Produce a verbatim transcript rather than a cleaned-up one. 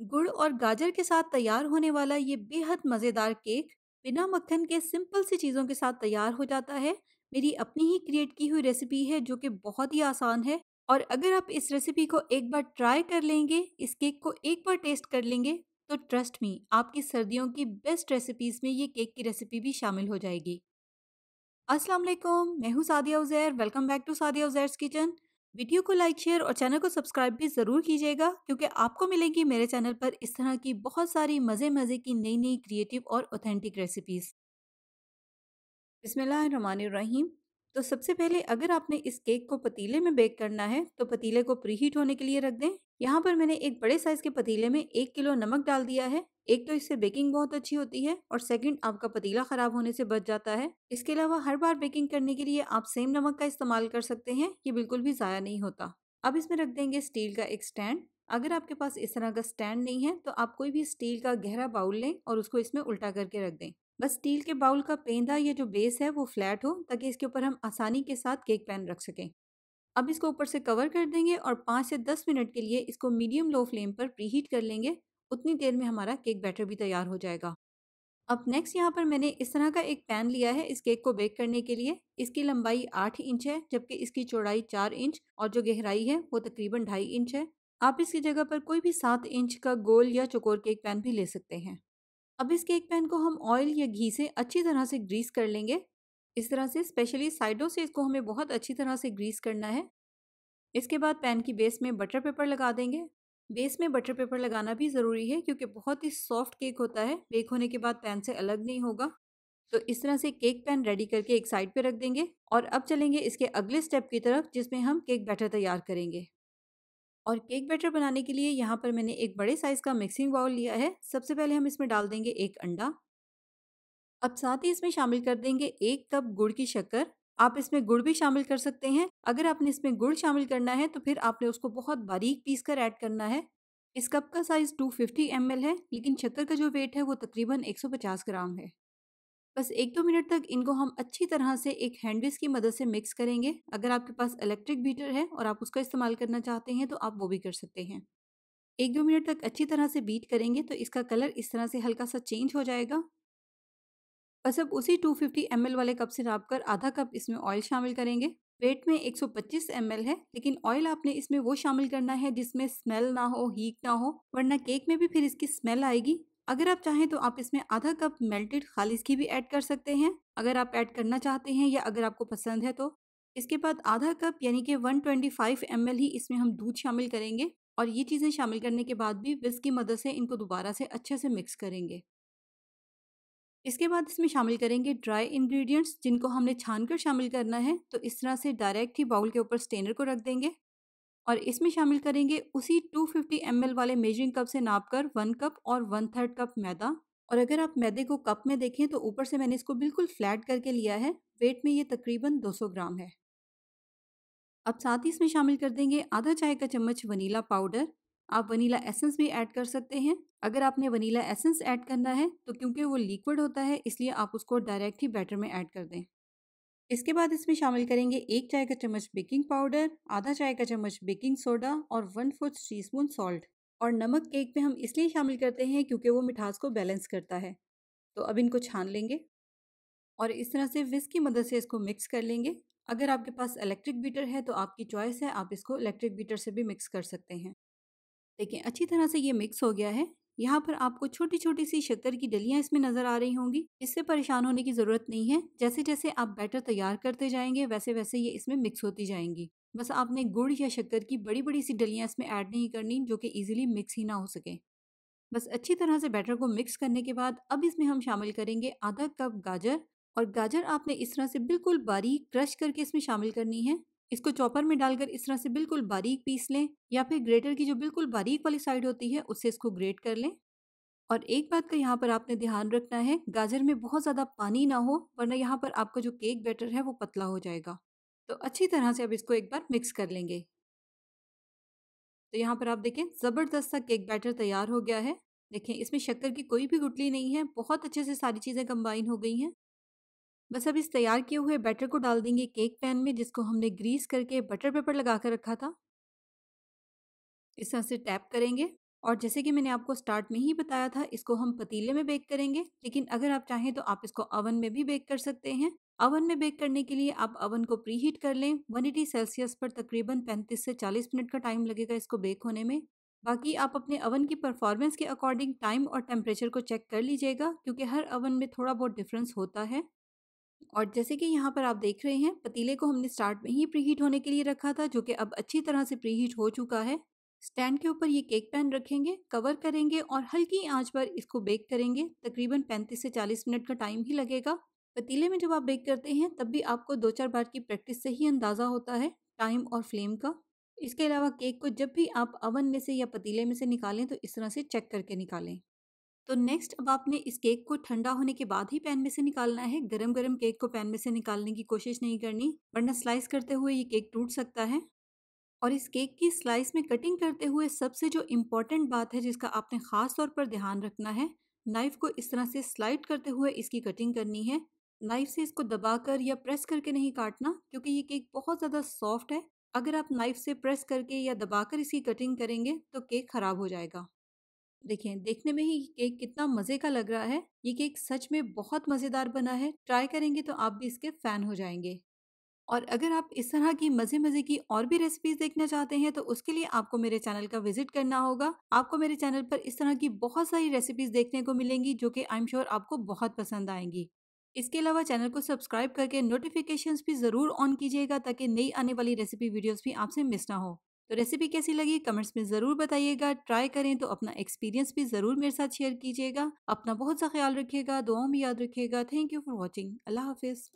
गुड़ और गाजर के साथ तैयार होने वाला ये बेहद मज़ेदार केक बिना मक्खन के सिंपल सी चीज़ों के साथ तैयार हो जाता है। मेरी अपनी ही क्रिएट की हुई रेसिपी है जो कि बहुत ही आसान है, और अगर आप इस रेसिपी को एक बार ट्राई कर लेंगे, इस केक को एक बार टेस्ट कर लेंगे, तो ट्रस्ट मी आपकी सर्दियों की बेस्ट रेसिपीज़ में ये केक की रेसिपी भी शामिल हो जाएगी। अस्सलाम वालेकुम, मैं हूँ Sadia Uzair. Welcome back to Sadia Uzair's kitchen. Video को लाइक, शेयर और चैनल को सब्सक्राइब भी ज़रूर कीजिएगा, क्योंकि आपको मिलेंगी मेरे चैनल पर इस तरह की बहुत सारी मज़े मज़े की नई नई क्रिएटिव और ऑथेंटिक रेसिपीज़। बिस्मिल्लाहिर्रहमानिर्रहीम। तो सबसे पहले अगर आपने इस केक को पतीले में बेक करना है तो पतीले को प्रीहीट होने के लिए रख दें। यहाँ पर मैंने एक बड़े साइज़ के पतीले में एक किलो नमक डाल दिया है। एक तो इससे बेकिंग बहुत अच्छी होती है और सेकंड आपका पतीला ख़राब होने से बच जाता है। इसके अलावा हर बार बेकिंग करने के लिए आप सेम नमक का इस्तेमाल कर सकते हैं, ये बिल्कुल भी ज़ाया नहीं होता। अब इसमें रख देंगे स्टील का एक स्टैंड। अगर आपके पास इस तरह का स्टैंड नहीं है तो आप कोई भी स्टील का गहरा बाउल लें और उसको इसमें उल्टा करके रख दें। बस स्टील के बाउल का पेंदा या जो बेस है वो फ्लैट हो, ताकि इसके ऊपर हम आसानी के साथ केक पैन रख सकें। अब इसको ऊपर से कवर कर देंगे और पाँच से दस मिनट के लिए इसको मीडियम लो फ्लेम पर प्रीहीट कर लेंगे। उतनी देर में हमारा केक बैटर भी तैयार हो जाएगा। अब नेक्स्ट यहाँ पर मैंने इस तरह का एक पैन लिया है इस केक को बेक करने के लिए। इसकी लंबाई आठ इंच है, जबकि इसकी चौड़ाई चार इंच और जो गहराई है वो तकरीबन ढाई इंच है। आप इसकी जगह पर कोई भी सात इंच का गोल या चौकोर केक पैन भी ले सकते हैं। अब इस केक पैन को हम ऑयल या घी से अच्छी तरह से ग्रीस कर लेंगे। इस तरह से स्पेशली साइडों से इसको हमें बहुत अच्छी तरह से ग्रीस करना है। इसके बाद पैन की बेस में बटर पेपर लगा देंगे। बेस में बटर पेपर लगाना भी ज़रूरी है, क्योंकि बहुत ही सॉफ्ट केक होता है, बेक होने के बाद पैन से अलग नहीं होगा। तो इस तरह से केक पैन रेडी करके एक साइड पे रख देंगे और अब चलेंगे इसके अगले स्टेप की तरफ, जिसमें हम केक बैटर तैयार करेंगे। और केक बैटर बनाने के लिए यहाँ पर मैंने एक बड़े साइज़ का मिक्सिंग बाउल लिया है। सबसे पहले हम इसमें डाल देंगे एक अंडा। अब साथ ही इसमें शामिल कर देंगे एक कप गुड़ की शक्कर। आप इसमें गुड़ भी शामिल कर सकते हैं। अगर आपने इसमें गुड़ शामिल करना है तो फिर आपने उसको बहुत बारीक पीस कर ऐड करना है। इस कप का साइज़ दो सौ पचास एम एल है, लेकिन शक्कर का जो वेट है वो तकरीबन एक सौ पचास ग्राम है। बस एक दो मिनट तक इनको हम अच्छी तरह से एक हैंडविच की मदद से मिक्स करेंगे। अगर आपके पास इलेक्ट्रिक बीटर है और आप उसका इस्तेमाल करना चाहते हैं तो आप वो भी कर सकते हैं। एक दो मिनट तक अच्छी तरह से बीट करेंगे तो इसका कलर इस तरह से हल्का सा चेंज हो जाएगा। बस अब उसी दो सौ पचास एम एल वाले कप से नाप कर आधा कप इसमें ऑयल शामिल करेंगे। वेट में एक सौ पच्चीस एम एल है, लेकिन ऑयल आपने इसमें वो शामिल करना है जिसमें स्मेल ना हो, हीट ना हो, वरना केक में भी फिर इसकी स्मेल आएगी। अगर आप चाहें तो आप इसमें आधा कप मेल्टेड खालिज घी भी ऐड कर सकते हैं, अगर आप ऐड करना चाहते हैं या अगर आपको पसंद है तो। इसके बाद आधा कप यानी कि एक सौ पच्चीस एम एल ही इसमें हम दूध शामिल करेंगे और ये चीज़ें शामिल करने के बाद भी विस्क की मदद से इनको दोबारा से अच्छे से मिक्स करेंगे। इसके बाद इसमें शामिल करेंगे ड्राई इंग्रेडिएंट्स, जिनको हमने छानकर शामिल करना है। तो इस तरह से डायरेक्ट ही बाउल के ऊपर स्टेनर को रख देंगे और इसमें शामिल करेंगे उसी दो सौ पचास एम एल वाले मेजरिंग कप से नापकर वन कप और वन थर्ड कप मैदा। और अगर आप मैदे को कप में देखें तो ऊपर से मैंने इसको बिल्कुल फ्लैट करके लिया है। वेट में ये तकरीबन दो सौ ग्राम है। अब साथ ही इसमें शामिल कर देंगे आधा चाय का चम्मच वनीला पाउडर। आप वनीला एसेंस भी ऐड कर सकते हैं। अगर आपने वनीला एसेंस ऐड करना है तो क्योंकि वो लिक्विड होता है इसलिए आप उसको डायरेक्ट ही बैटर में ऐड कर दें। इसके बाद इसमें शामिल करेंगे एक चाय का चम्मच बेकिंग पाउडर, आधा चाय का चम्मच बेकिंग सोडा और one fourth teaspoon salt. और नमक केक में हम इसलिए शामिल करते हैं क्योंकि वो मिठास को बैलेंस करता है। तो अब इनको छान लेंगे और इस तरह से विस्क की मदद से इसको मिक्स कर लेंगे। अगर आपके पास इलेक्ट्रिक बीटर है तो आपकी चॉइस है, आप इसको इलेक्ट्रिक बीटर से भी मिक्स कर सकते हैं। देखिए अच्छी तरह से ये मिक्स हो गया है। यहाँ पर आपको छोटी छोटी सी शक्कर की डलियाँ इसमें नज़र आ रही होंगी। इससे परेशान होने की ज़रूरत नहीं है। जैसे जैसे आप बैटर तैयार करते जाएंगे वैसे वैसे ये इसमें मिक्स होती जाएंगी। बस आपने गुड़ या शक्कर की बड़ी बड़ी सी डलियाँ इसमें ऐड नहीं करनी, जो कि इजीली मिक्स ही ना हो सके। बस अच्छी तरह से बैटर को मिक्स करने के बाद अब इसमें हम शामिल करेंगे आधा कप गाजर। और गाजर आपने इस तरह से बिल्कुल बारीक क्रश करके इसमें शामिल करनी है। इसको चॉपर में डालकर इस तरह से बिल्कुल बारीक पीस लें, या फिर ग्रेटर की जो बिल्कुल बारीक वाली साइड होती है उससे इसको ग्रेट कर लें। और एक बात का यहाँ पर आपने ध्यान रखना है, गाजर में बहुत ज़्यादा पानी ना हो, वरना यहाँ पर आपका जो केक बैटर है वो पतला हो जाएगा। तो अच्छी तरह से अब इसको एक बार मिक्स कर लेंगे। तो यहाँ पर आप देखें ज़बरदस्त सा केक बैटर तैयार हो गया है। देखें इसमें शक्कर की कोई भी गुठली नहीं है, बहुत अच्छे से सारी चीज़ें कंबाइन हो गई हैं। बस अब इस तैयार किए हुए बैटर को डाल देंगे केक पैन में, जिसको हमने ग्रीस करके बटर पेपर लगा कर रखा था। इस तरह से टैप करेंगे और जैसे कि मैंने आपको स्टार्ट में ही बताया था, इसको हम पतीले में बेक करेंगे, लेकिन अगर आप चाहें तो आप इसको ओवन में भी बेक कर सकते हैं। ओवन में बेक करने के लिए आप ओवन को प्रीहीट कर लें। एक सौ अस्सी सेल्सियस पर तकरीबन पैंतीस से चालीस मिनट का टाइम लगेगा इसको बेक होने में। बाकी आप अपने ओवन की परफॉर्मेंस के अकॉर्डिंग टाइम और टेम्परेचर को चेक कर लीजिएगा, क्योंकि हर ओवन में थोड़ा बहुत डिफरेंस होता है। और जैसे कि यहाँ पर आप देख रहे हैं, पतीले को हमने स्टार्ट में ही प्रीहीट होने के लिए रखा था, जो कि अब अच्छी तरह से प्रीहीट हो चुका है। स्टैंड के ऊपर ये केक पैन रखेंगे, कवर करेंगे और हल्की आंच पर इसको बेक करेंगे। तकरीबन पैंतीस से चालीस मिनट का टाइम ही लगेगा। पतीले में जब आप बेक करते हैं तब भी आपको दो चार बार की प्रैक्टिस से ही अंदाज़ा होता है टाइम और फ्लेम का। इसके अलावा केक को जब भी आप ओवन में से या पतीले में से निकालें तो इस तरह से चेक करके निकालें। तो नेक्स्ट अब आपने इस केक को ठंडा होने के बाद ही पैन में से निकालना है। गरम गरम केक को पैन में से निकालने की कोशिश नहीं करनी, वरना स्लाइस करते हुए ये केक टूट सकता है। और इस केक की स्लाइस में कटिंग करते हुए सबसे जो इम्पॉर्टेंट बात है जिसका आपने ख़ास तौर पर ध्यान रखना है, नाइफ़ को इस तरह से स्लाइड करते हुए इसकी कटिंग करनी है। नाइफ़ से इसको दबाकर या प्रेस करके नहीं काटना, क्योंकि ये केक बहुत ज़्यादा सॉफ्ट है। अगर आप नाइफ़ से प्रेस करके या दबाकर इसकी कटिंग करेंगे तो केक ख़राब हो जाएगा। देखिए, देखने में ही केक कितना मज़े का लग रहा है। ये केक सच में बहुत मज़ेदार बना है। ट्राई करेंगे तो आप भी इसके फ़ैन हो जाएंगे। और अगर आप इस तरह की मज़े मज़े की और भी रेसिपीज़ देखना चाहते हैं तो उसके लिए आपको मेरे चैनल का विजिट करना होगा। आपको मेरे चैनल पर इस तरह की बहुत सारी रेसिपीज़ देखने को मिलेंगी, जो कि आई एम श्योर आपको बहुत पसंद आएंगी। इसके अलावा चैनल को सब्सक्राइब करके नोटिफिकेशंस भी ज़रूर ऑन कीजिएगा, ताकि नई आने वाली रेसिपी वीडियोज़ भी आपसे मिस ना हो। तो रेसिपी कैसी लगी कमेंट्स में ज़रूर बताइएगा। ट्राई करें तो अपना एक्सपीरियंस भी ज़रूर मेरे साथ शेयर कीजिएगा। अपना बहुत सा ख्याल रखिएगा, दुआओं में याद रखिएगा। Thank you for watching. अल्लाह हाफिज़।